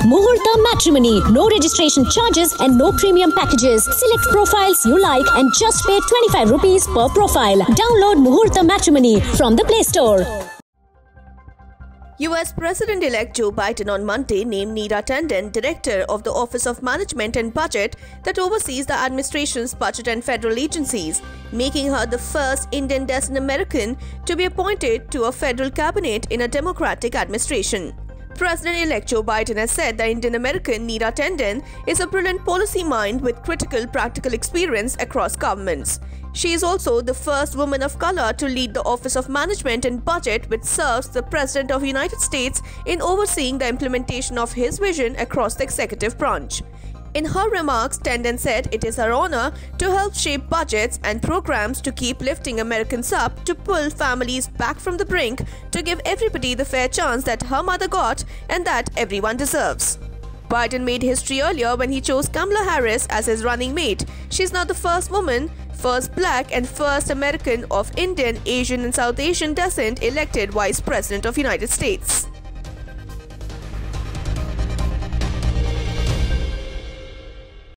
Muhurta Matrimony. No registration charges and no premium packages. Select profiles you like and just pay 25 rupees per profile. Download Muhurta Matrimony from the Play Store. U.S. President-elect Joe Biden on Monday named Neera Tanden director of the Office of Management and Budget that oversees the administration's budget and federal agencies, making her the first Indian descent American to be appointed to a federal cabinet in a Democratic administration. President-elect Joe Biden has said the Indian-American Neera Tanden is a brilliant policy mind with critical practical experience across governments. She is also the first woman of color to lead the Office of Management and Budget, which serves the President of the United States in overseeing the implementation of his vision across the executive branch. In her remarks, Tanden said it is her honor to help shape budgets and programs to keep lifting Americans up, to pull families back from the brink, to give everybody the fair chance that her mother got and that everyone deserves. Biden made history earlier when he chose Kamala Harris as his running mate. She is now the first woman, first black and first American of Indian, Asian and South Asian descent elected Vice President of the United States.